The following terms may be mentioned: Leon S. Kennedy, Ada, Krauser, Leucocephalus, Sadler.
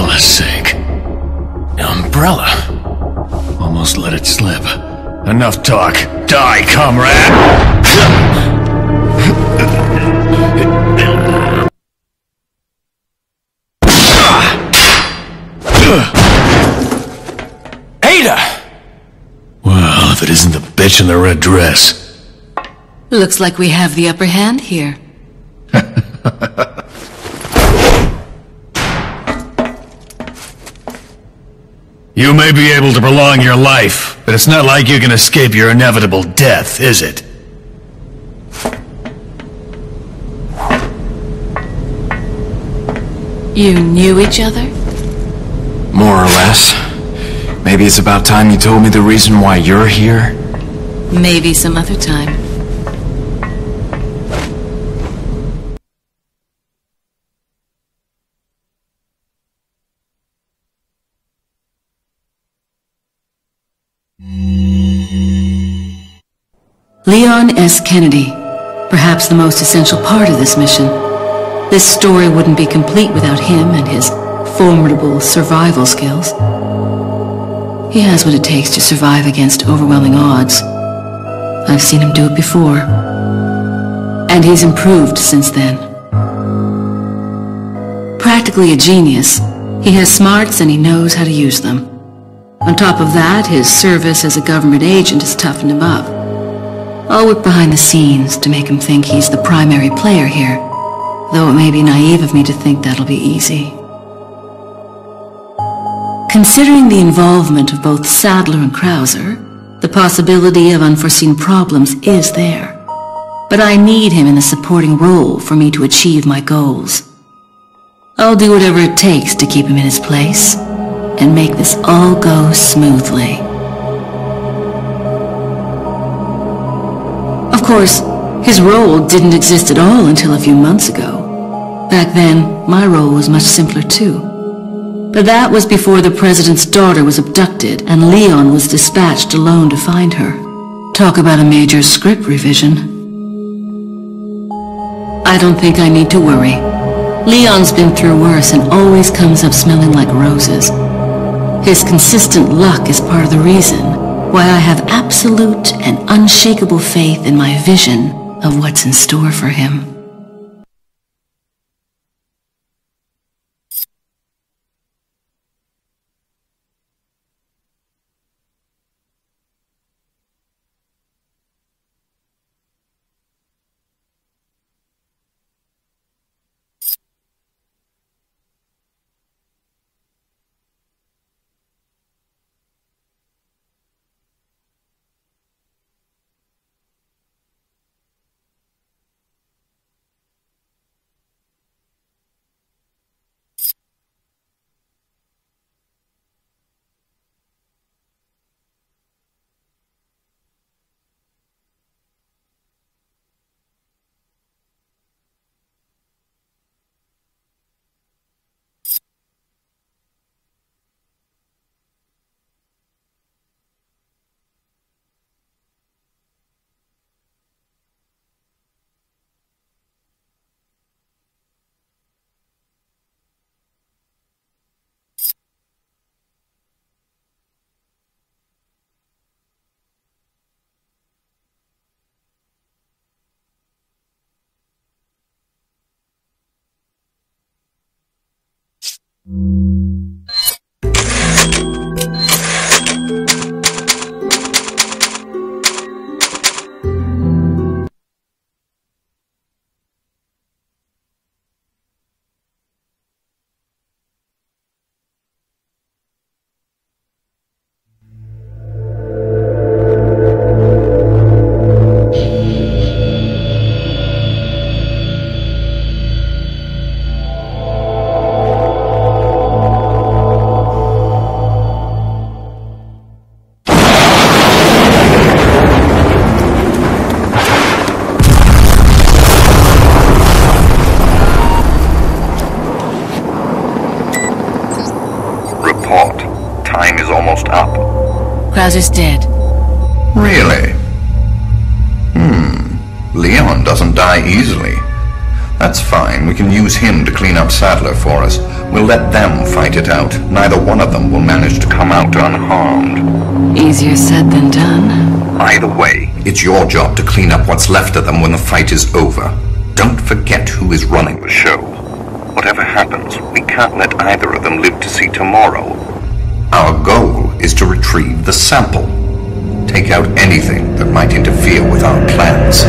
umbrella's sake. Umbrella? Almost let it slip. Enough talk. Die, comrade! Ada! Well, if it isn't the bitch in the red dress. Looks like we have the upper hand here. You may be able to prolong your life, but it's not like you can escape your inevitable death, is it? You knew each other? More or less. Maybe it's about time you told me the reason why you're here. Maybe some other time. Leon S. Kennedy, perhaps the most essential part of this mission. This story wouldn't be complete without him and his formidable survival skills. He has what it takes to survive against overwhelming odds. I've seen him do it before. And he's improved since then. Practically a genius, he has smarts and he knows how to use them. On top of that, his service as a government agent has toughened him up. I'll work behind the scenes to make him think he's the primary player here, though it may be naive of me to think that'll be easy. Considering the involvement of both Sadler and Krauser, the possibility of unforeseen problems is there. But I need him in the supporting role for me to achieve my goals. I'll do whatever it takes to keep him in his place and make this all go smoothly. Of course, his role didn't exist at all until a few months ago. Back then, my role was much simpler too. But that was before the president's daughter was abducted and Leon was dispatched alone to find her. Talk about a major script revision. I don't think I need to worry. Leon's been through worse and always comes up smelling like roses. His consistent luck is part of the reason why I have absolute and unshakable faith in my vision of what's in store for him. Krauser's dead. Really? Leon doesn't die easily. That's fine. We can use him to clean up Sadler for us. We'll let them fight it out. Neither one of them will manage to come out unharmed. Easier said than done. Either way, it's your job to clean up what's left of them when the fight is over. Don't forget who is running the show. Whatever happens, we can't let either of them live to see tomorrow. Our goal is to retrieve the sample. Take out anything that might interfere with our plans.